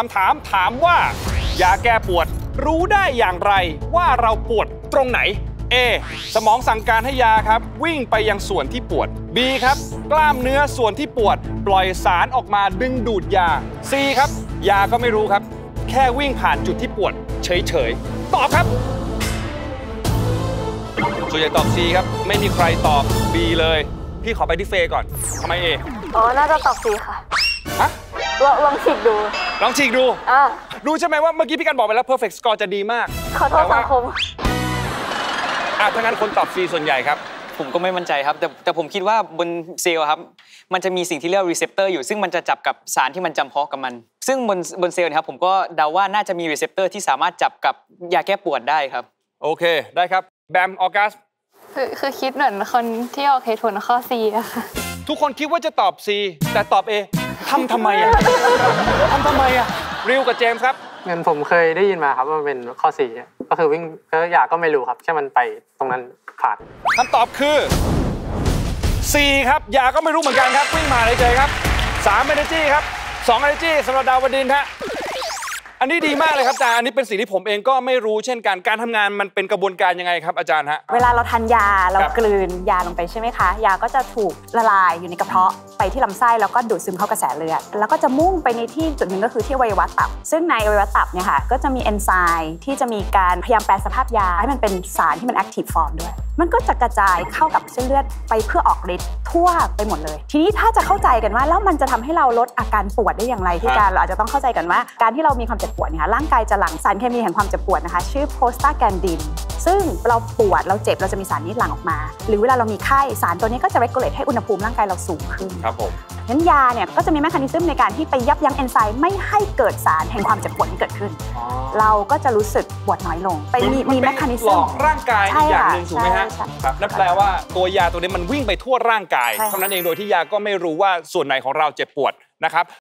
คำถามถามว่ายาแก้ปวดรู้ได้อย่างไรว่าเราปวดตรงไหน A สมองสั่งการให้ยาครับวิ่งไปยังส่วนที่ปวด B ครับกล้ามเนื้อส่วนที่ปวดปล่อยสารออกมาดึงดูดยา C ครับยาก็ไม่รู้ครับแค่วิ่งผ่านจุดที่ปวดเฉยๆตอบครับส่วนใหญ่ตอบ C ครับไม่มีใครตอบ B เลยพี่ขอไปที่เฟย์ก่อนทำไม A อ๋อน่าจะตอบ C ค่ะฮะลองฉีกดูรู้ใช่ไหมว่าเมื่อกี้พี่กันบอกไปแล้ว perfect score จะดีมากขอโทษสังคมถ้างั้นคนตอบ C ส่วนใหญ่ครับผมก็ไม่มั่นใจครับแต่ผมคิดว่าบนเซลล์ครับมันจะมีสิ่งที่เรียกรีเซพเตอร์อยู่ซึ่งมันจะจับกับสารที่มันจำเพาะกับมันซึ่งบนเซลล์นะครับผมก็เดาว่าน่าจะมีรีเซพเตอร์ที่สามารถจับกับยาแก้ปวดได้ครับโอเคได้ครับแบมออกัสคือคิดเหมือนคนที่ออกเหตุผลข้อ C อะค่ะทุกคนคิดว่าจะตอบ C แต่ตอบ A ทำทำไมอะริวกับเจมส์ครับเงินผมเคยได้ยินมาครับว่าเป็นข้อ C ก็คือวิ่งก็อยากก็ไม่รู้ครับแค่มันไปตรงนั้นผ่านคำตอบคือ C ครับอยากก็ไม่รู้เหมือนกันครับวิ่งมาเลยเจอครับ3 energy ครับ 2 energy สำหรับดาวดินฮะอันนี้ดีมากเลยครับอาจารย์อันนี้เป็นสิ่งที่ผมเองก็ไม่รู้เช่นกันการทำงานมันเป็นกระบวนการยังไงครับอาจารย์ฮะเวลาเราทานยาเรากลืนยาลงไปใช่ไหมคะยาก็จะถูกละลายอยู่ในกระเพาะไปที่ลำไส้แล้วก็ดูดซึมเข้ากระแสเลือดแล้วก็จะมุ่งไปในที่จุดหนึ่งก็คือที่อวัยวะตับซึ่งในอวัยวะตับเนี่ยค่ะก็จะมีเอนไซม์ที่จะมีการพยายามแปลสภาพยาให้มันเป็นสารที่มันแอคทีฟฟอร์มด้วยมันก็จะกระจายเข้ากับเส้นเลือดไปเพื่อออกฤทธิ์ทั่วไปหมดเลยทีนี้ถ้าจะเข้าใจกันว่าแล้วมันจะทำให้เราลดอาการปวดได้อย่างไรที่การเราอาจจะต้องเข้าใจกันว่าการที่เรามีความเจ็บปวดนะคะร่างกายจะหลั่งสารเคมีแห่งความเจ็บปวดนะคะชื่อโพสตาแกรนดินซึ่งเราปวดเราเจ็บเราจะมีสารนี้หลั่งออกมาหรือเวลาเรามีไข้สารตัวนี้ก็จะเรกูเลตให้อุณหภูมิร่างกายเราสูงขึ้นครับผมนั้นยาเนี่ยก็จะมีแมคานิซึมในการที่ไปยับยั้งเอนไซม์ไม่ให้เกิดสารแห่งความเจ็บปวดที่เกิดขึ้นเราก็จะรู้สึกปวดน้อยลงไปมีแมคานิซึมร่างกายอย่างหนึ่งถูกไหมฮะครับนั่นแปลว่าตัวยาตัวนี้มันวิ่งไปทั่วร่างกายเท่านั้นเองโดยที่ยาก็ไม่รู้ว่าส่วนไหนของเราเจ็บปวดนะครับ